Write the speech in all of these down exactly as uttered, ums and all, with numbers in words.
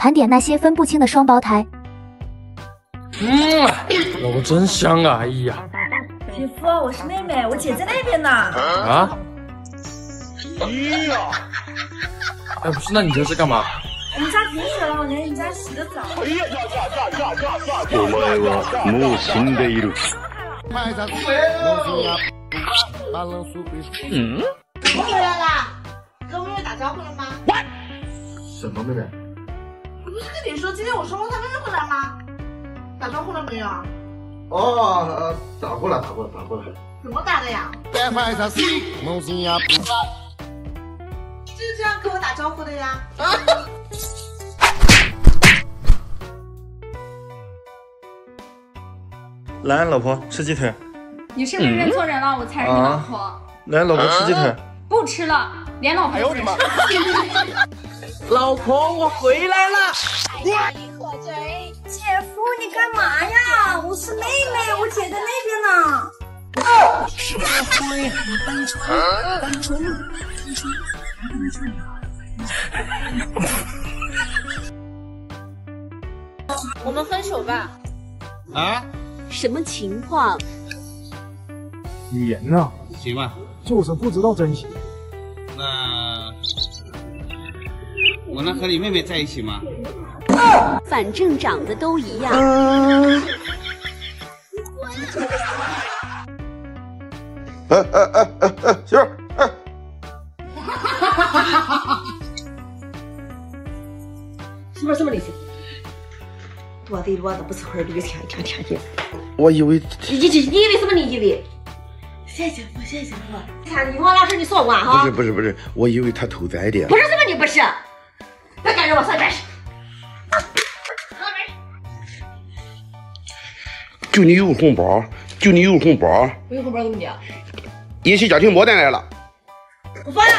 盘点那些分不清的双胞胎。嗯，肉真香啊！哎呀，姐夫，我是妹妹，我姐在那边呢。啊？哎呀！哎，不是，那你这是干嘛？ 我们家停水了，我来你家洗个澡。哎呀呀呀呀呀呀！お前はもう死んでいる。嗯？我回来啦！跟妹妹打招呼了吗？什么妹妹？我不是跟你说今天我收工，她妹妹回来吗？打招呼了没有？哦，打过来，打过来，打过来。怎么打的呀？就是这样跟我打招呼的呀。来，老婆吃鸡腿。你是不是认错人了？我才是你老婆。来，老婆吃鸡腿。不吃了，连老婆都不吃。老婆，我回来了。火贼，姐夫，你干嘛呀？我是妹妹，我姐在那边呢。单纯，单纯，单纯，单纯。我们分手吧。啊？ 什么情况？语言呢？行吧，就是不知道珍惜。那我能和你妹妹在一起吗？啊、反正长得都一样。啊、哎哎哎哎哎，媳妇儿，哎。是不是这么理解？ 多的多的，不是花儿绿天天天的。我以为你你你以为什么？你以为？谢谢我，谢谢我。啥？你王老师，你说我哈？不是不是不是，我以为他偷摘的。不是什么？你不是？别跟着我上边去。上边。就你有红包，就你有红包。我有红包怎么的？一起家庭牡丹来了。我发了。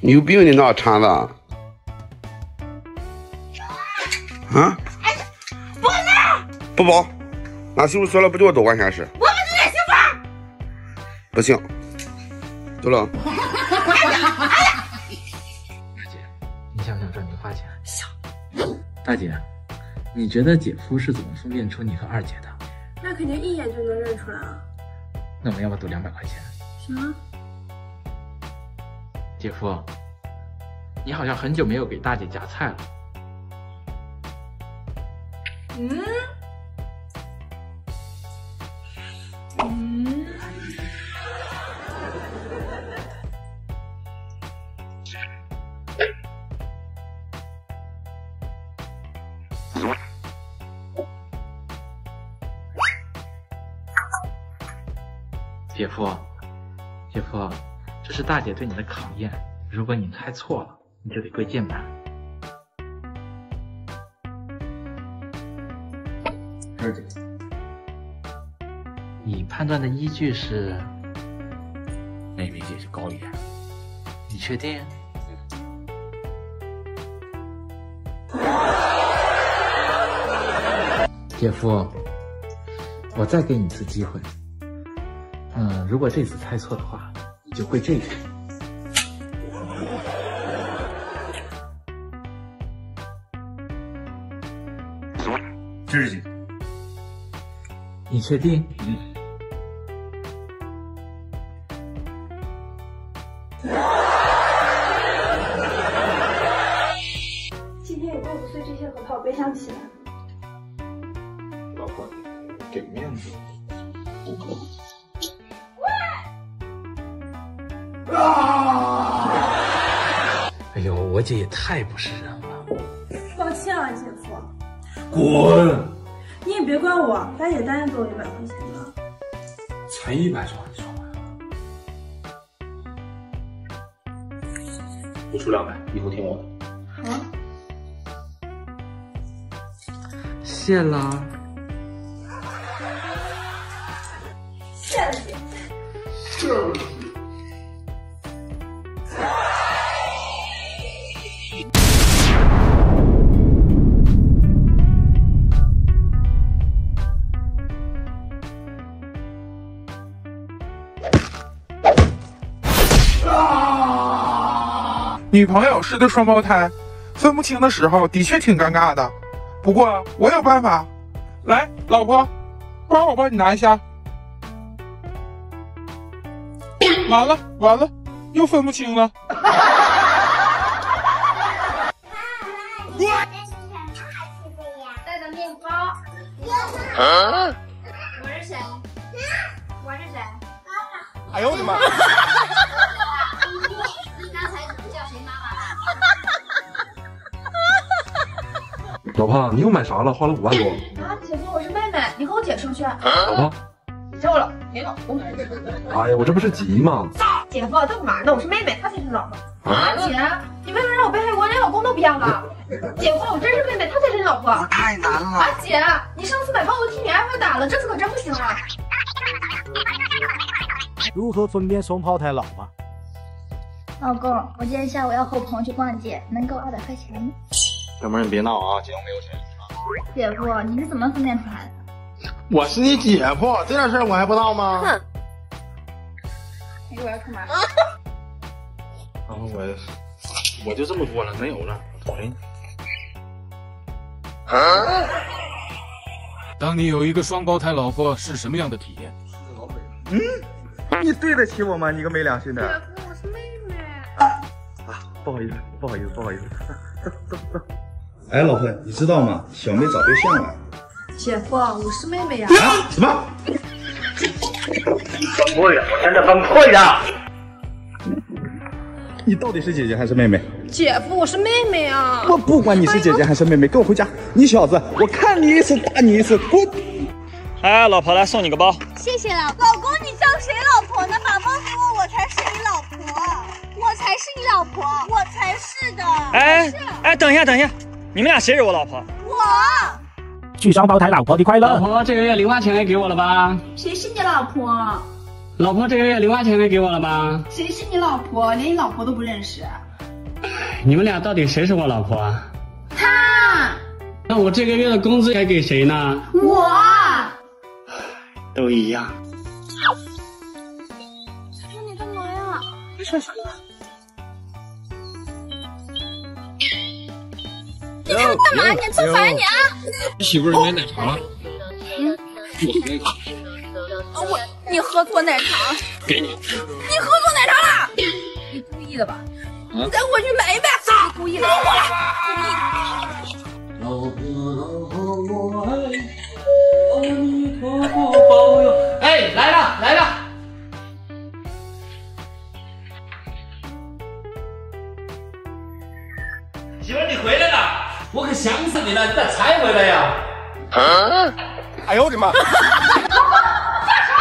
你有病的那铲子！啊！哎，不包！不包！俺师傅说了，不叫我多管闲事。我们是媳妇。不行，走了。哎呀哎呀！大姐，你想不想赚零花钱？想。大姐，你觉得姐夫是怎么分辨出你和二姐的？那肯定一眼就能认出来啊。那我们要不赌两百块钱？什么？ 姐夫，你好像很久没有给大姐夹菜了。嗯，嗯，姐夫，姐夫。 这是大姐对你的考验，如果你猜错了，你就得跪键盘。二姐，你判断的依据是？妹妹姐是高原，你确定？姐夫，我再给你一次机会。嗯，如果这次猜错的话。 就会这个。这是几？你确定？嗯。今天也过不去这些核桃，别想起来。老婆，给面子。嗯 啊！哎呦，我姐也太不是人了。抱歉啊，姐夫。滚！你也别怪我，大姐答应给我一百块钱了。才一百多，你说完？我出两百，以后听我的。好、啊。谢啦。谢了姐。谢了。女朋友是对双胞胎，分不清的时候的确挺尴尬的。不过我有办法，来，老婆，包我帮你拿一下。完了完了，又分不清了。带的面包。啊、我是谁？我是谁？哎呦我的妈！你刚才叫谁妈妈？老婆，你又买啥了？花了五万多。啊，姐夫，我是妹妹，你和我姐出去。老婆，够了，给老公。哎呀，我这不是急吗？姐夫，这干嘛呢？我是妹妹，她才是老婆。啊，姐，你为什么让我背黑锅，连老公都不要了？姐夫，我真是妹妹，她才是老婆。太难了。啊，姐，你上次买包我替你挨罚打了，这次可真不行啊。如何分辨双胞胎老婆？老公，我今天下午要和我朋友去逛街，能给我二百块钱吗？小妹，你别闹啊，姐我没有钱。姐夫，你是怎么分辨出来的？我是你姐夫，这点事儿我还不知道吗？哼！哎，我要干嘛？然后我我就这么多了，没有了，讨厌你。啊！当你有一个双胞胎老婆，是什么样的体验？嗯，你对得起我吗？你个没良心的！姐夫，我是妹妹。啊，不好意思，不好意思，不好意思。走走走。哎，老婆，你知道吗？小妹找对象了。姐夫，我是妹妹呀。啊？什么？分不了，真的分不了。你到底是姐姐还是妹妹？姐夫，我是妹妹啊。我不管你是姐姐还是妹妹，跟我回家。你小子，我看你一次打你一次，滚！哎，老婆，来送你个包。谢谢老公。老公，你叫谁老婆呢？把包给我，我才是你老婆，我才是你老婆，我才是的。哎哎，等一下，等一下，你们俩谁是我老婆？我。去双胞胎老婆的快乐。老婆，这个月零花钱也给我了吧？谁是你老婆？老婆，这个月零花钱也给我了吧？谁是你老婆？连你老婆都不认识。你们俩到底谁是我老婆？他。那我这个月的工资该给谁呢？我。都一样。姐夫，你干嘛呀？你说什么？你看干嘛？你做啥呀你啊？你媳妇儿买奶茶了？嗯。我，你喝错奶茶了。给你。你喝错奶茶了？你故意的吧？啊。你再给我去买一杯。你故意的。我故意的。老婆，老婆，我爱你。哎，来了来了！媳妇，你回来了，我可想死你了，你咋才回来呀？啊！哎呦我的妈！干啥？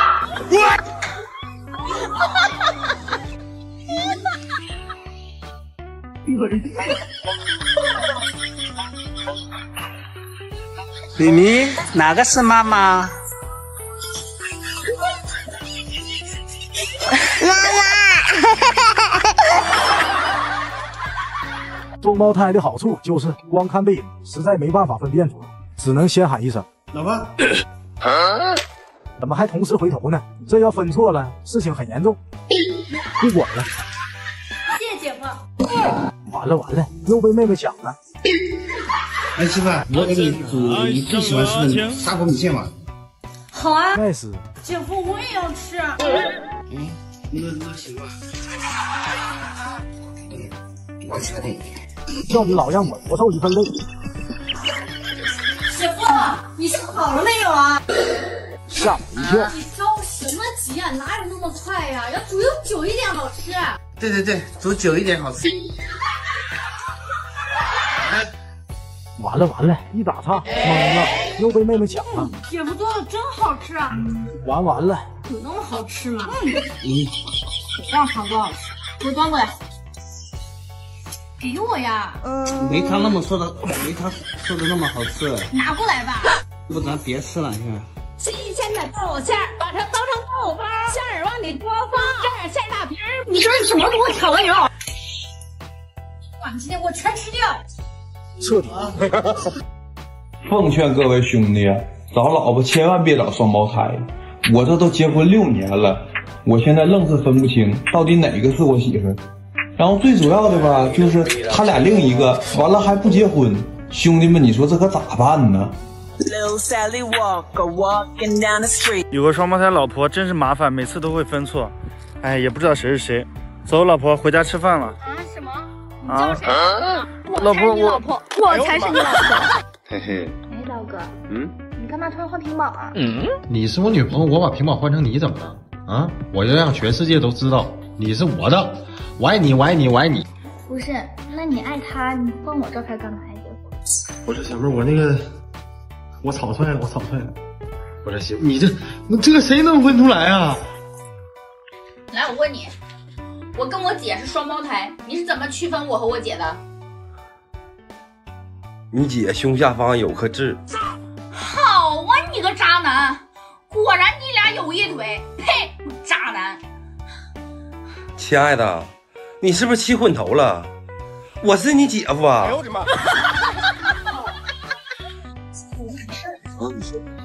咪咪，哪个是妈妈？双胞胎的好处就是光看背影实在没办法分辨出来，只能先喊一声老婆、啊、怎么还同时回头呢？这要分错了事情很严重。不管了，谢谢姐夫。完了完了，又被妹妹抢了。哎，媳妇，我给你煮你最喜欢吃的砂锅米线吧。好啊，爱死姐夫，我也要吃。嗯，那那行吧。嗯，我觉得要你老让我多受一份累。姐夫，你想好了没有啊？吓我一跳！你着什么急啊？哪有那么快呀、啊？要煮久一点好吃。对对对，煮久一点好吃。完了完了，一打岔，妈呀，又被妹妹抢了。姐夫做的真好吃啊！完完了，有那么好吃吗？嗯，让尝多好吃，给我端过来。给我呀！嗯，没他那么说的，没他说的那么好吃。拿过来吧。不，咱别吃了，现在。吃一千的豆馅儿，把它当成豆包，馅儿往里多放，蘸点馅大皮儿。你说你什么给我抢了你？哇，你今天给我全吃掉！彻底。奉劝各位兄弟，找老婆千万别找双胞胎。我这都结婚六年了，我现在愣是分不清到底哪个是我媳妇。然后最主要的吧，就是他俩另一个完了还不结婚，兄弟们，你说这可咋办呢？ 有个双胞胎老婆真是麻烦，每次都会分错，哎，也不知道谁是谁。走，老婆，回家吃饭了。啊？什么？啊？啊老婆，我我才是你老婆。嘿嘿。哎，老哥，嗯，你干嘛突然换屏保啊？嗯，你是我女朋友，我把屏保换成你怎么了？啊？我要让全世界都知道你是我的，我爱你，我爱你，我爱你。不是，那你爱他，你换我照片干嘛呀？我说小妹，我那个。 我草率了，我草率了。我说媳妇，你这那这个谁能问出来啊？来，我问你，我跟我姐是双胞胎，你是怎么区分我和我姐的？你姐胸下方有颗痣。好啊，你个渣男！果然你俩有一腿。呸！渣男。亲爱的，你是不是气昏头了？我是你姐夫啊！哎呦我的妈！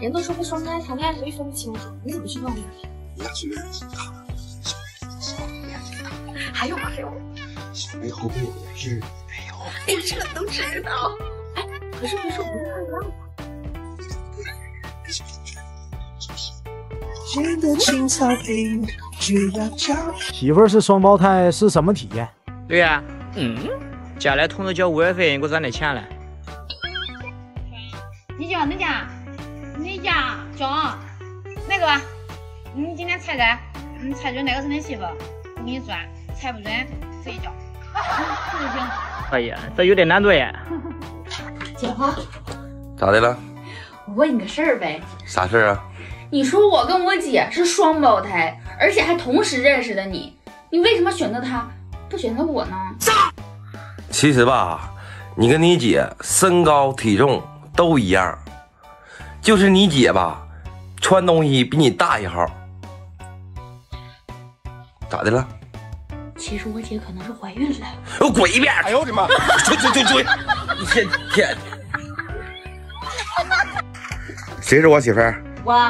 人都说不双胎谈恋爱谁分不清楚，你怎么去弄的？你俩去认识大了，还有还有，小妹后背有点痣。哎呦，哎呦，这都知道。哎，可是别说我们不让啊。媳妇是双胞胎是什么体验？对呀、啊，嗯，家来通知交物业费，你给我攒点钱来。你讲，你讲。 你家兄，那个，你今天猜猜，你猜准哪个是你媳妇？我给你算，猜不准自己交。行不行？可以，这有点难度呀。姐夫，咋的了？我问你个事儿呗。啥事儿啊？你说我跟我姐是双胞胎，而且还同时认识的你，你为什么选择她，不选择我呢？其实吧，你跟你姐身高体重都一样。 就是你姐吧，穿东西比你大一号，咋的了？其实我姐可能是怀孕了。我滚一边！哎呦我的妈！追追追追！天天！谁是我媳妇儿？我。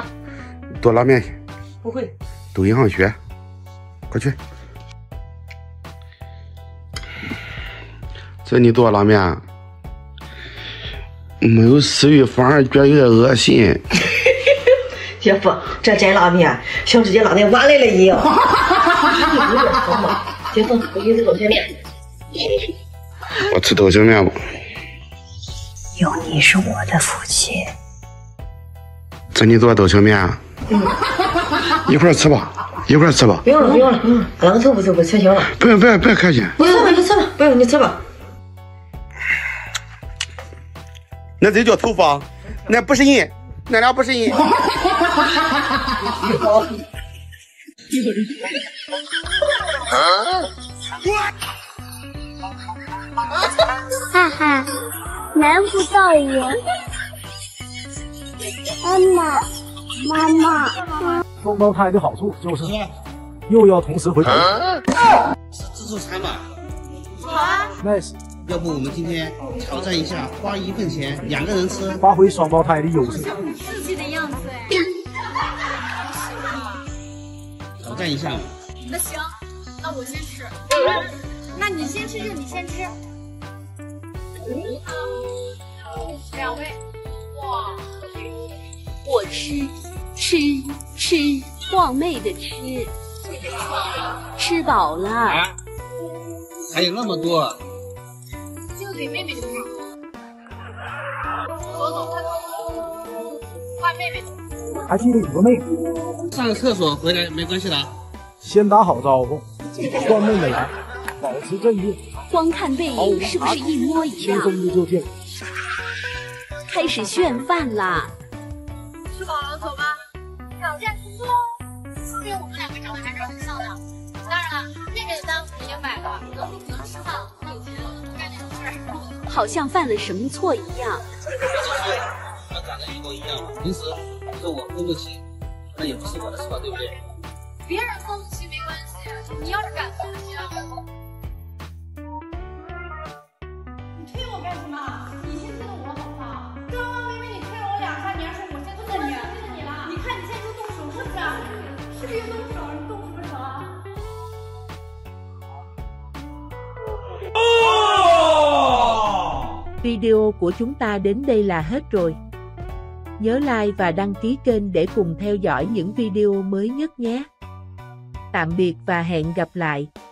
多拉面去。不会。读营养学，快去。这你多拉面。 没有食欲，反而觉得有点恶心。姐夫，这摘拉面像直接拉那碗来了一样。姐夫，我给你吃刀削面。我吃刀削面吧。有你是我的福气。咱你做刀削面啊？嗯。一块吃吧，一块吃吧。不用了，不用了，嗯，两个凑不凑不就行了。不用，不用，不用客气。不用，你吃吧，不用你吃吧。 那这叫头发，那不是人，那俩不是人。哈哈，难不到我。妈妈，妈妈。双胞胎的好处就是又要同时回头。自助餐吧。好啊。Nice。 要不我们今天挑战一下，花一份钱两个人吃，发挥双胞胎的优势。像很刺激的样子哎！挑战一下嘛。那行，那我先吃。那你先吃就你先吃。两位，哇！我吃吃吃，冒昧的吃，吃饱了。啊、还有那么多。 给妹妹吃，走走快走，换妹妹走。还记得有个妹子，上个厕所回来没关系的，先打好招呼，换妹妹来，保持镇定。光看背影是不是一模一样？轻松的就见。开始炫饭啦！吃饱了走吧，挑战成功喽！说明我们两个长得还是很像的。当然了，妹妹的单子也买了，能不能吃饭了，有钱了。 好像犯了什么错一样。我们长得一模一样嘛，平时你说我分不清，那也不是我的错，对不对？别人分不清没关系，你要是敢分不清，你推我干什么？你先推的我好不好？刚刚明明你推了我两下，你还说我先推的你，推的你了。你看你现在就动手是不是？是不是又动手？你动什么手啊？ Video của chúng ta đến đây là hết rồi. Nhớ like và đăng ký kênh để cùng theo dõi những video mới nhất nhé. Tạm biệt và hẹn gặp lại.